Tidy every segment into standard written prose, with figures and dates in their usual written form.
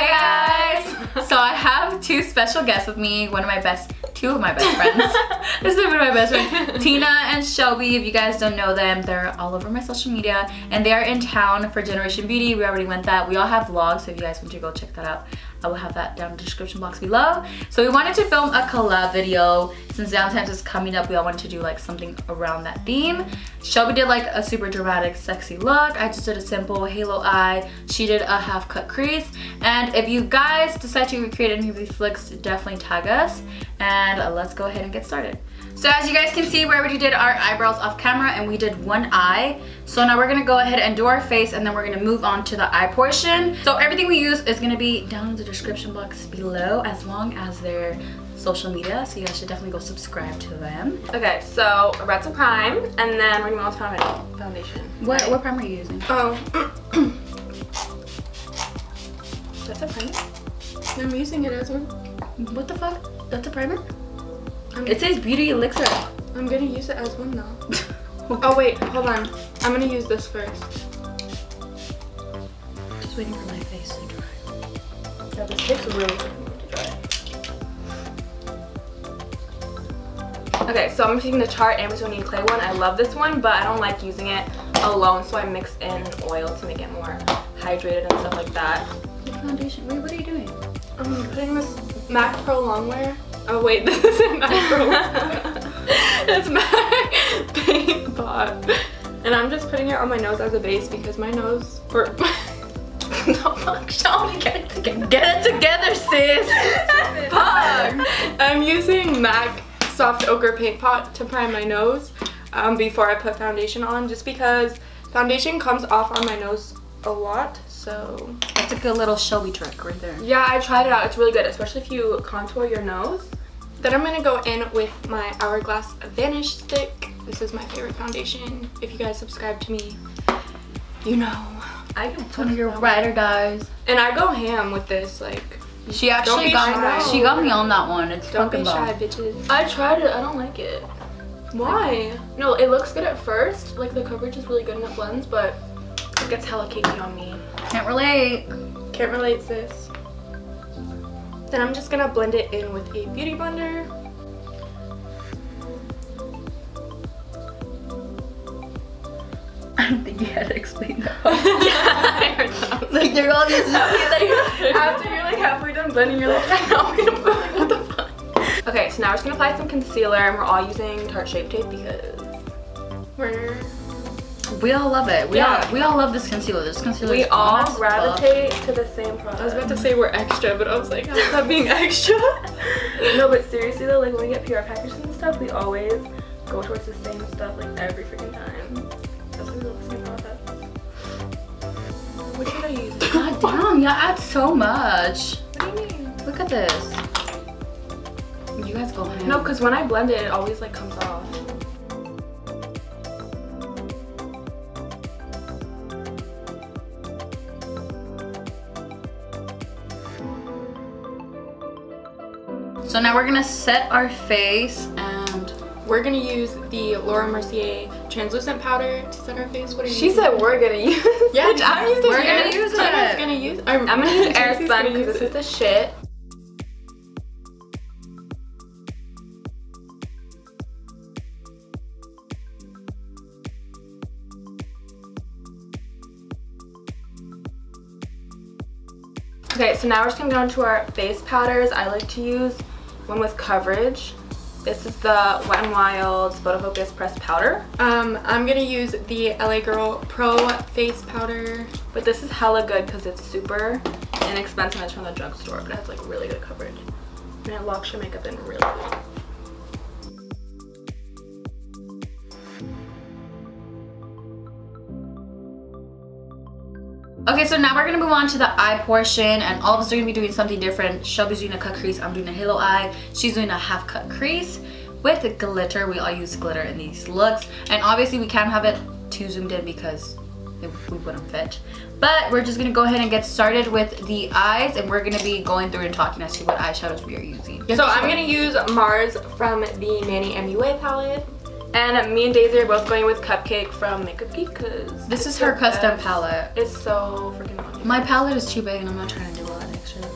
Hi guys! So I have two special guests with me, two of my best friends. Tina and Shelby. If you guys don't know them, they're all over my social media and they are in town for Generation Beauty. We already went that. We all have vlogs, so if you guys want to go check that out, I will have that down in the description box below. So we wanted to film a collab video. Since Valentine's is coming up, we all wanted to do like something around that theme. Shelby did like a super dramatic, sexy look. I just did a simple halo eye. She did a half cut crease. And if you guys decide to recreate any of these looks, definitely tag us. And let's go ahead and get started. So as you guys can see, we already did our eyebrows off camera and we did one eye. So now we're gonna go ahead and do our face and then we're gonna move on to the eye portion. So everything we use is gonna be down in the description box below, as long as they're social media, so you guys should definitely go subscribe to them. Okay, so we're about to prime and then we're gonna move on to foundation. What primer are you using? Oh, that's a primer? I'm using it as one. What the fuck? That's a primer? It says beauty elixir. I'm gonna use it as one now. Oh wait, hold on. I'm gonna use this first. Just waiting for my face to dry. Yeah, this looks really good to dry. Okay, so I'm using the Tarte Amazonian Clay one. I love this one, but I don't like using it alone, so I mix in oil to make it more hydrated and stuff like that. The foundation. Wait, what are you doing? I'm putting this MAC Pro Longwear. Oh wait, this isn't MAC Pro. It's MAC Paint Pot. And I'm just putting it on my nose as a base because my nose, or get it together, sis. Fuck. I'm using MAC Soft Ochre Paint Pot to prime my nose before I put foundation on, just because foundation comes off on my nose a lot. So that's a good little Shelby trick right there. Yeah, I tried it out. It's really good, especially if you contour your nose. Then I'm gonna go in with my Hourglass Vanish Stick. This is my favorite foundation. If you guys subscribe to me, you know I can put your ride or dies. And I go ham with this. Like, she actually got me on that one. It's fucking bomb. Don't be shy, bitches. I tried it. I don't like it. Why? No, it looks good at first. Like the coverage is really good and it blends, but it gets hella cakey on me. Can't relate. Can't relate, sis. Then I'm just gonna blend it in with a beauty blender. I don't think you had to explain that. Yeah, I like you're all just like, after you're like halfway done blending, you're like, I know I'm gonna put like, what the fuck? Okay, so now we're just gonna apply some concealer, and we're all using Tarte Shape Tape because we're. We all love it. We all love this concealer. This concealer is bomb as fuck. We all gravitate to the same product. I was about to say we're extra, but I was like, how's that being extra? No, but seriously though, like when we get PR packages and stuff, we always go towards the same stuff like every freaking time. That's why we love the same product. What should I use? God damn, y'all add so much. What do you mean? Look at this. You guys go ahead. No, because when I blend it, it always like comes off. So now we're gonna set our face and we're gonna use the Laura Mercier translucent powder to set our face. What are you using? She said we're gonna use it. Yeah, I'm using it. We're gonna use it. I'm gonna use Airspun because this is the shit. Okay, so now we're just gonna go into our face powders. I like to use one with coverage. This is the Wet n Wild Photo Focus Pressed Powder. I'm gonna use the LA Girl Pro Face Powder, but this is hella good because it's super inexpensive. It's from the drugstore, but it has like really good coverage and it locks your makeup in really good. Okay, so now we're gonna move on to the eye portion and all of us are gonna be doing something different. Shelby's doing a cut crease, I'm doing a halo eye, she's doing a half cut crease with glitter. We all use glitter in these looks and obviously we can't have it too zoomed in because we wouldn't fit. But we're just gonna go ahead and get started with the eyes and we're gonna be going through and talking as to what eyeshadows we are using. So I'm gonna use Mars from the Manny MUA palette. And me and Daisy are both going with Cupcake from Makeup Geek because this is her custom palette. It's so freaking awesome. My palette is too big and I'm not trying to do a lot of texture.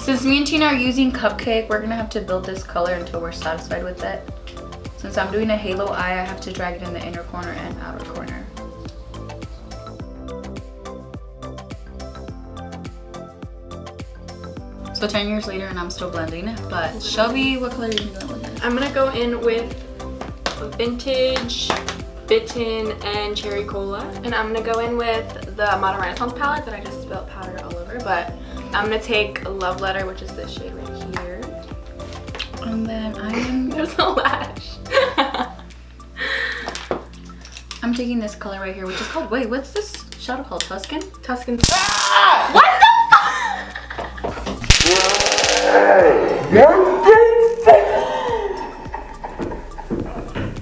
Since me and Tina are using Cupcake, we're gonna have to build this color until we're satisfied with it. Since I'm doing a halo eye, I have to drag it in the inner corner and outer corner. So 10 years later and I'm still blending, but Shelby, what color are you gonna go in with? I'm gonna go in with Vintage, Bitten, and Cherry Cola. And I'm gonna go in with the Modern Renaissance palette that I just spilled powder all over, but I'm gonna take Love Letter, which is this shade right here. And then I'm... There's a lash. I'm taking this color right here, which is called, wait, what's this shadow called? Tuscan? Tuscan. Ah! What the?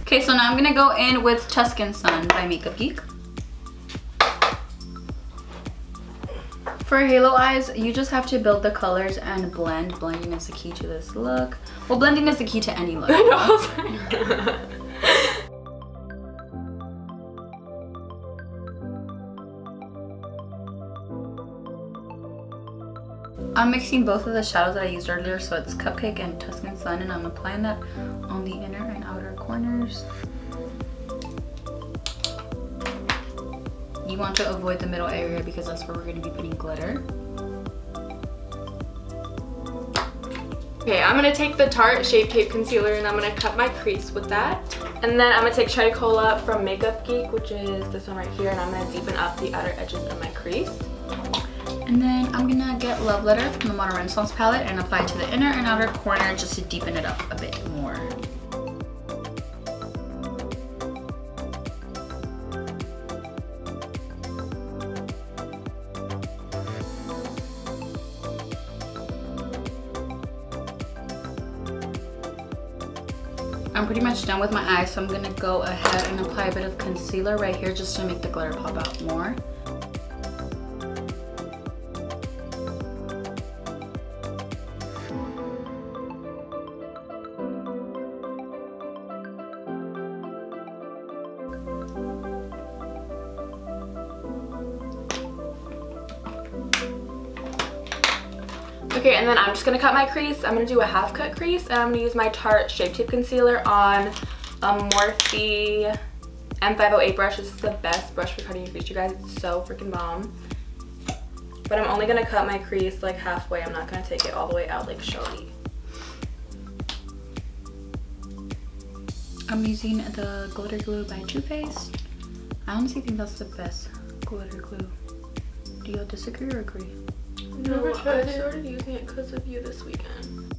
Okay, so now I'm gonna go in with Tuscan Sun by Makeup Geek. For halo eyes, you just have to build the colors and blend. Blending is the key to this look. Well, blending is the key to any look. I know, I was like... I'm mixing both of the shadows that I used earlier, so it's Cupcake and Tuscan Sun, and I'm applying that on the inner and outer corners. You want to avoid the middle area because that's where we're going to be putting glitter. Okay, I'm going to take the Tarte Shape Tape Concealer and I'm going to cut my crease with that. And then I'm going to take Cherry Cola from Makeup Geek, which is this one right here, and I'm going to deepen up the outer edges of my crease. And then I'm gonna get Love Letter from the Modern Renaissance palette and apply it to the inner and outer corner just to deepen it up a bit more. I'm pretty much done with my eyes, so I'm gonna go ahead and apply a bit of concealer right here just to make the glitter pop out more. Okay, and then I'm just gonna cut my crease. I'm gonna do a half cut crease, and I'm gonna use my Tarte Shape Tape Concealer on a Morphe M508 brush. This is the best brush for cutting your crease, you guys. It's so freaking bomb. But I'm only gonna cut my crease like halfway. I'm not gonna take it all the way out like Shelby. I'm using the glitter glue by Too Faced. I honestly think that's the best glitter glue. Do y'all disagree or agree? No, I started using it because of you this weekend.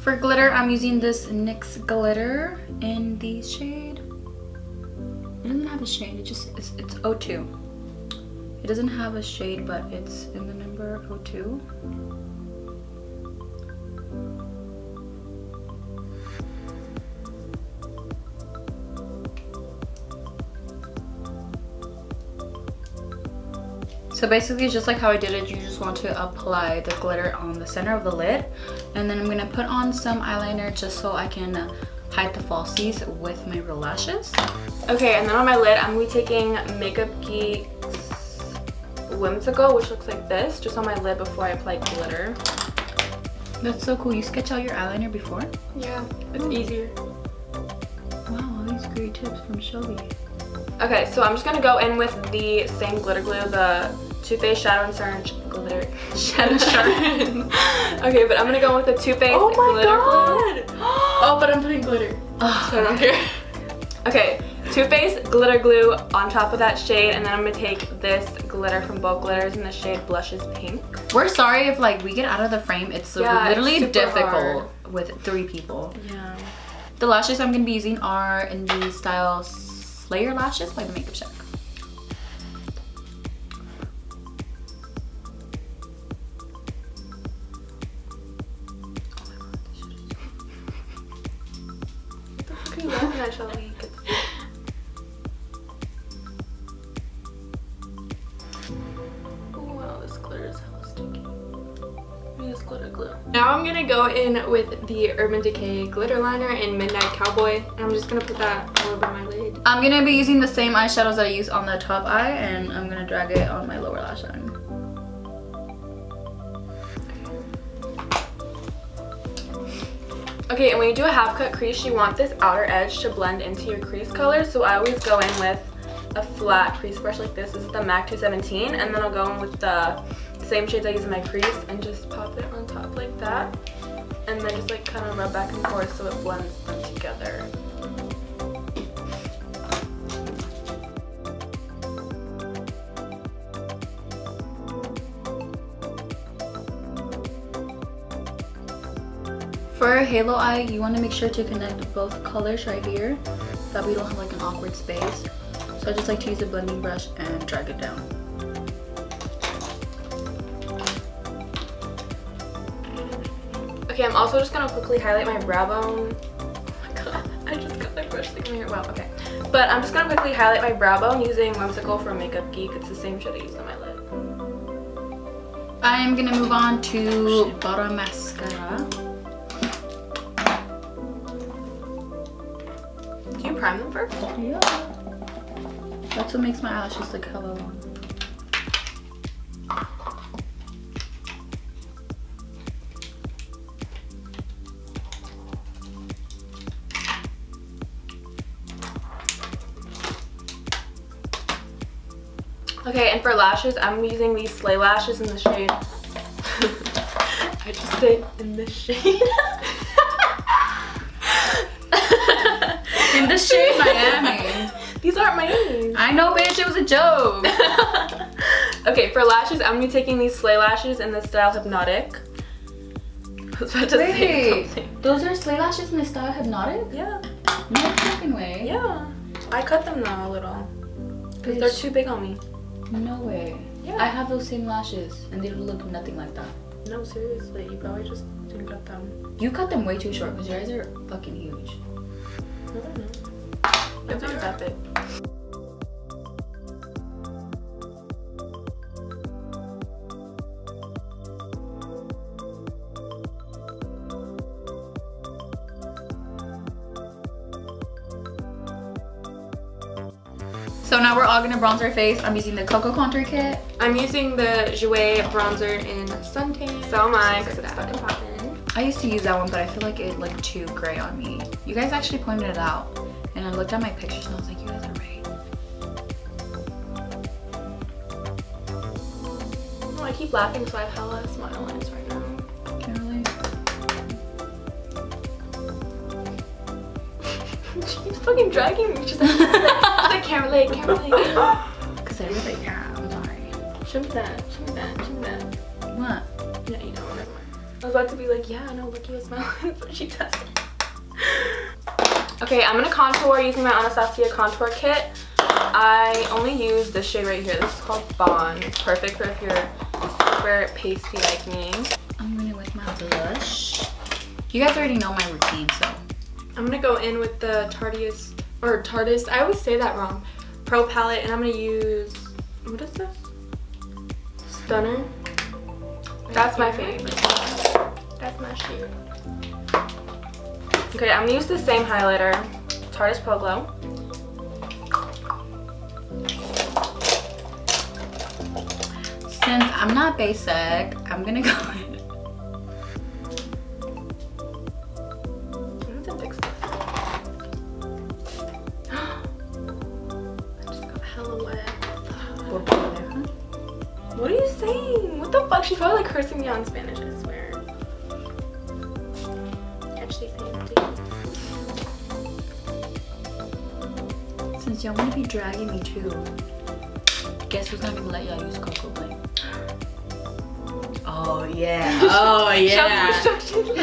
For glitter, I'm using this NYX glitter in the shade. It doesn't have a shade. It just it's O2. It doesn't have a shade, but it's in the number O2. So basically, just like how I did it, you just want to apply the glitter on the center of the lid. And then I'm going to put on some eyeliner just so I can hide the falsies with my real lashes. Okay, and then on my lid, I'm going to be taking Makeup Geek's Whimsical, which looks like this, just on my lid before I apply glitter. That's so cool. You sketch out your eyeliner before? Yeah, it's easier. Wow, all these great tips from Shelby. Okay, so I'm just going to go in with the same glitter glue, the Too Faced Shadow and Syringe Glitter Shadow Syringe. Okay, but I'm going to go in with the Too Faced Glitter Glue. Oh, but I'm putting glitter, so I don't care. Okay, Too Faced Glitter Glue on top of that shade, and then I'm going to take this glitter from Bulk Glitters in the shade Blushes Pink. We're sorry if, like, we get out of the frame. It's literally it's difficult with three people. Yeah. The lashes I'm going to be using are in the style Slayer Lashes by The Makeup Shack. Oh my god, this shit is... What the fuck are you laughing at, Shelby? Oh wow, this glitter is hella sticky. I need this glitter glue. Now I'm gonna go in with the Urban Decay Glitter Liner in Midnight Cowboy, and I'm just gonna put that all over my lid. I'm gonna be using the same eyeshadows that I use on the top eye, and I'm gonna drag it on my lower lash line. Okay, and when you do a half cut crease, you want this outer edge to blend into your crease color, so I always go in with a flat crease brush like this. This is the MAC 217, and then I'll go in with the same shades I use in my crease and just pop it on top like that, and then just like kind of rub back and forth so it blends them together. For a halo eye, you want to make sure to connect both colors right here so that we don't have like an awkward space. So I just like to use a blending brush and drag it down. Okay, I'm also just going to quickly highlight my brow bone. Oh my god, I just got my brush sticking here. Wow, okay. But I'm just going to quickly highlight my brow bone using Whimsical from Makeup Geek. It's the same shade I use on my lid. I am going to move on to bottom mascara. Prime them first? Yeah. That's what makes my eyelashes look hella long. Okay, and for lashes, I'm using these Slayer Lashes in the shade. I just say in the shade. In the shade Miami. These aren't Miami. I know, bitch, it was a joke. Okay, for lashes, I'm gonna be taking these Slayer Lashes in the style Hypnotic. I was about to say something. Those are Slayer Lashes in the style Hypnotic? Yeah. No fucking way. Yeah. I cut them though a little. Because they're too big on me. No way. Yeah. I have those same lashes and they look nothing like that. No, seriously, you probably just didn't cut them. You cut them way too short because your eyes are fucking huge. I don't know. That's not that big. So now we're all gonna bronze our face. I'm using the Coco Contour Kit. I'm using the Jouer bronzer in Suntan. So am I, because it's fucking poppin'. I used to use that one, but I feel like it looked too gray on me. You guys actually pointed it out, and I looked at my pictures and I was like, you guys are right. No, I keep laughing, so I have hella smile lines right now. Can't relate. She keeps fucking dragging me. She's like, I can't relate, can't relate. Because I was like, yeah, I'm sorry. Show me that, show me that, show me that. What? No, you don't remember. I was about to be like, yeah, I know, look at your smile, but she doesn't. Okay, I'm gonna contour using my Anastasia Contour Kit. I only use this shade right here. This is called Bond. It's perfect for if you're super pasty like me. I'm gonna with my blush. You guys already know my routine, so. I'm gonna go in with the Tarteist, I always say that wrong, Pro Palette, and I'm gonna use, what is this? Stunner. That's my favorite. That's my shade. Okay, I'm gonna use the same highlighter, Tarte Pro Glow. Since I'm not basic, I'm gonna go in. That's a big stuff. I just got hella wet. What are you saying? What the fuck? She's probably like cursing me on Spanish. Since y'all want to be dragging me too, guess who's not going to let y'all use Coco Bling? Oh yeah, oh yeah.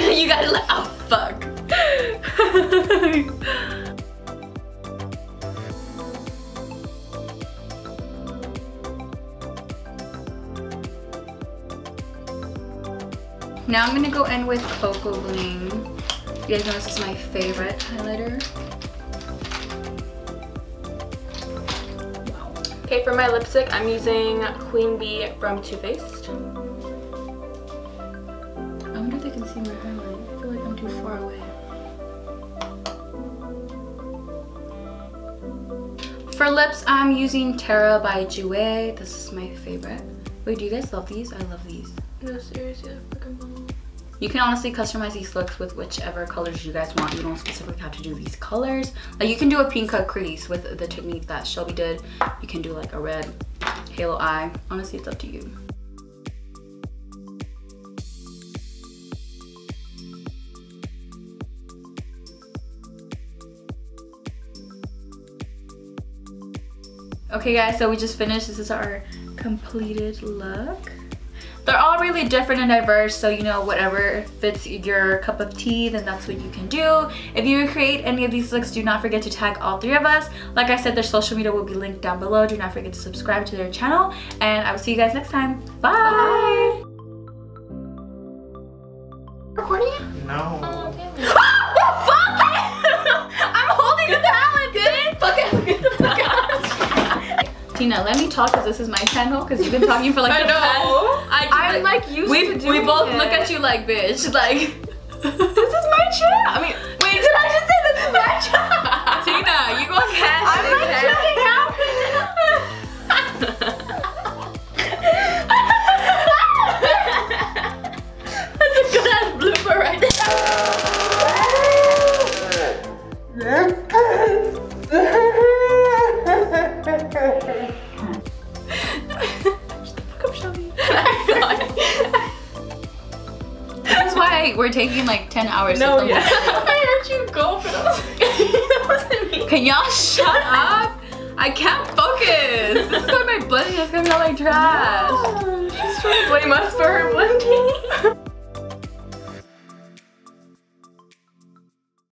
You gotta let, oh fuck. Now I'm going to go in with Coco Bling. You guys know this is my favorite highlighter. Okay, for my lipstick, I'm using Queen Bee from Too Faced. I wonder if they can For lips, I'm using Terra by Jouer. This is my favorite. Wait, do you guys love these? I love these. No, seriously, I freaking love them. You can honestly customize these looks with whichever colors you guys want. You don't specifically have to do these colors. Like, you can do a pink cut crease with the technique that Shelby did. You can do like a red halo eye. Honestly, it's up to you. Okay guys, so we just finished. This is our completed look. They're all really different and diverse, so you know, whatever fits your cup of tea, then that's what you can do. If you create any of these looks, do not forget to tag all three of us. Like I said, their social media will be linked down below. Do not forget to subscribe to their channel, and I will see you guys next time. Bye! Recording? No. Oh, damn it. Fuck! I'm holding the palette, dude! Fuck it, get the fuck out. Tina, let me talk because this is my channel. Because you've been talking for like the past. I'm like used to doing it. We both look at you like, bitch. Like, this is my channel. I mean, wait, did I just say this is my channel? Tina, you go cash. I'm like checking out. That's a good ass blooper right there. That's why we're taking like 10 hours. No, yeah. I heard you go for those. That wasn't me. Can y'all shut up? I can't focus. This is why my buddy is gonna be all like trash. No. She's trying to blame us for her one day.